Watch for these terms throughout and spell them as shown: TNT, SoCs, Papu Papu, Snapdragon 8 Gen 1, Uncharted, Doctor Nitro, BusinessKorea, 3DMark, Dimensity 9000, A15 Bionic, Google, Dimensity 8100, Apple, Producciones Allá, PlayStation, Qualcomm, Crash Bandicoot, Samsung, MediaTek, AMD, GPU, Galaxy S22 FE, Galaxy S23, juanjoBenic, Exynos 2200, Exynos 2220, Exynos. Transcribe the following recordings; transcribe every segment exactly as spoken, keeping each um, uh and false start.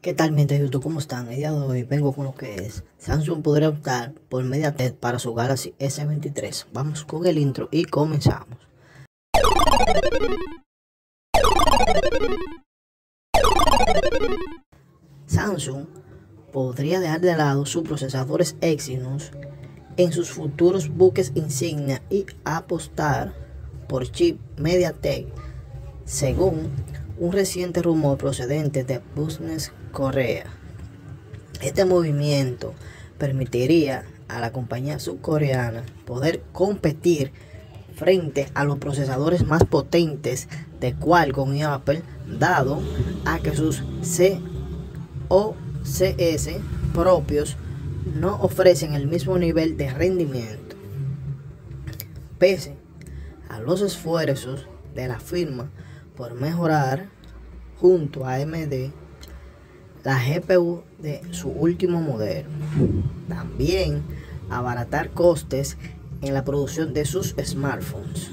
¿Qué tal, gente de YouTube? ¿Cómo están? El día de hoy vengo con lo que es Samsung podría optar por MediaTek para su Galaxy S veintitrés. Vamos con el intro y comenzamos. Samsung podría dejar de lado sus procesadores Exynos en sus futuros buques insignia y apostar por chip MediaTek, según un reciente rumor procedente de Business Korea. Este movimiento permitiría a la compañía surcoreana poder competir frente a los procesadores más potentes de Qualcomm y Apple, dado a que sus socs propios no ofrecen el mismo nivel de rendimiento. Pese a los esfuerzos de la firma por mejorar junto a A M D la G P U de su último modelo, también abaratar costes en la producción de sus smartphones,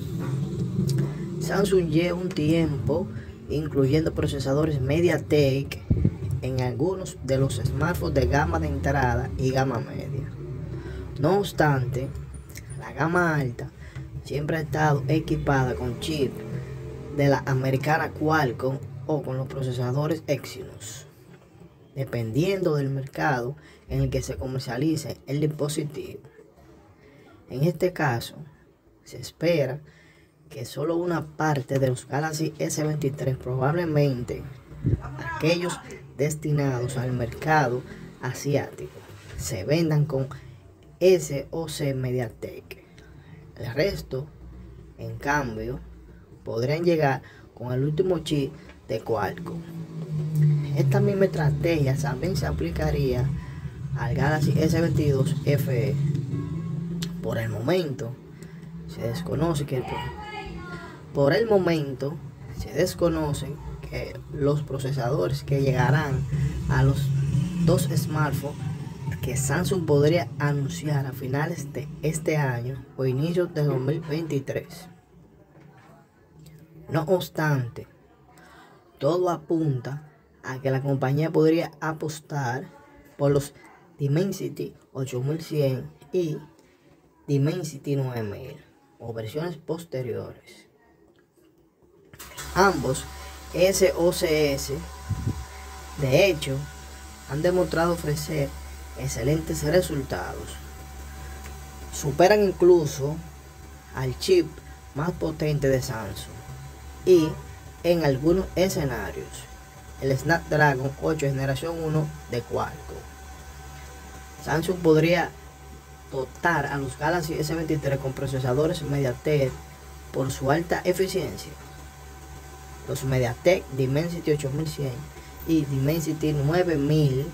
Samsung lleva un tiempo incluyendo procesadores MediaTek en algunos de los smartphones de gama de entrada y gama media. No obstante, la gama alta siempre ha estado equipada con chip de la americana Qualcomm o con los procesadores Exynos, dependiendo del mercado en el que se comercialice el dispositivo. En este caso, se espera que solo una parte de los Galaxy S veintitrés, probablemente aquellos destinados al mercado asiático, se vendan con soc MediaTek. El resto, en cambio, podrían llegar con el último chip de Qualcomm. Esta misma estrategia también se aplicaría al Galaxy S veintidós F E. Por el momento se desconoce que el, por el momento se desconoce que los procesadores que llegarán a los dos smartphones que Samsung podría anunciar a finales de este año o inicios de dos mil veintitrés. No obstante, todo apunta a que la compañía podría apostar por los Dimensity ocho mil cien y Dimensity nueve mil o versiones posteriores. Ambos socs, de hecho, han demostrado ofrecer excelentes resultados. Superan incluso al chip más potente de Samsung y, en algunos escenarios, el Snapdragon ocho generación uno de Qualcomm. Samsung podría dotar a los Galaxy S veintitrés con procesadores MediaTek por su alta eficiencia. Los MediaTek Dimensity ocho mil cien y Dimensity nueve mil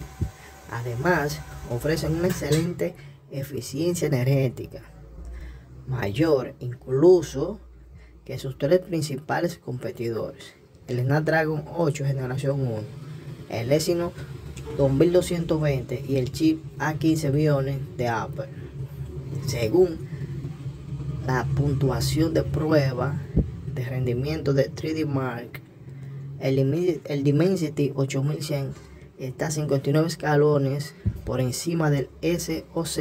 además ofrecen una excelente eficiencia energética, mayor incluso que sus tres principales competidores: el Snapdragon ocho generación uno, el Exynos dos mil doscientos veinte y el chip A quince Bionic de Apple. Según la puntuación de prueba de rendimiento de tres D Mark, el, el Dimensity ocho mil cien está cincuenta y nueve escalones por encima del soc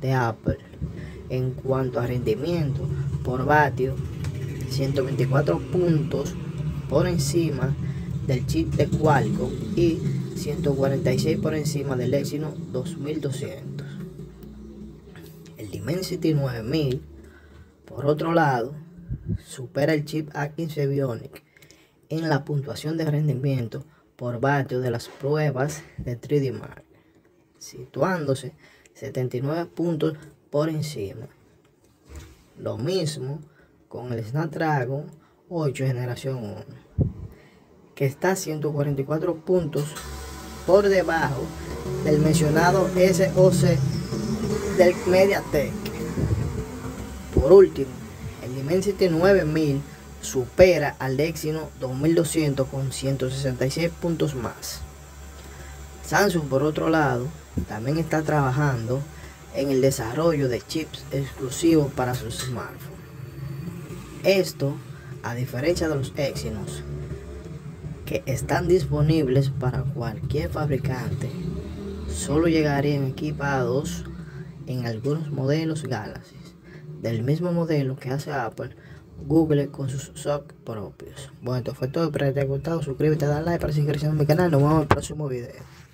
de Apple. En cuanto a rendimiento por vatio, ciento veinticuatro puntos por encima del chip de Qualcomm y ciento cuarenta y seis por encima del Exynos dos mil doscientos. El Dimensity nueve mil, por otro lado, supera el chip A quince Bionic en la puntuación de rendimiento por vatio de las pruebas de tres D Mark, situándose setenta y nueve puntos por encima. Lo mismo con el Snapdragon ocho generación uno, que está ciento cuarenta y cuatro puntos por debajo del mencionado soc del MediaTek. Por último, el Dimensity nueve mil supera al Exynos dos mil doscientos con ciento sesenta y seis puntos más. Samsung, por otro lado, también está trabajando en el desarrollo de chips exclusivos para sus smartphones. Esto, a diferencia de los Exynos, que están disponibles para cualquier fabricante, solo llegarían equipados en algunos modelos Galaxy, del mismo modelo que hace Apple, Google con sus S O C propios. Bueno, esto fue todo, espero que te haya gustado, suscríbete, dale like para seguir creciendo en mi canal, nos vemos en el próximo video.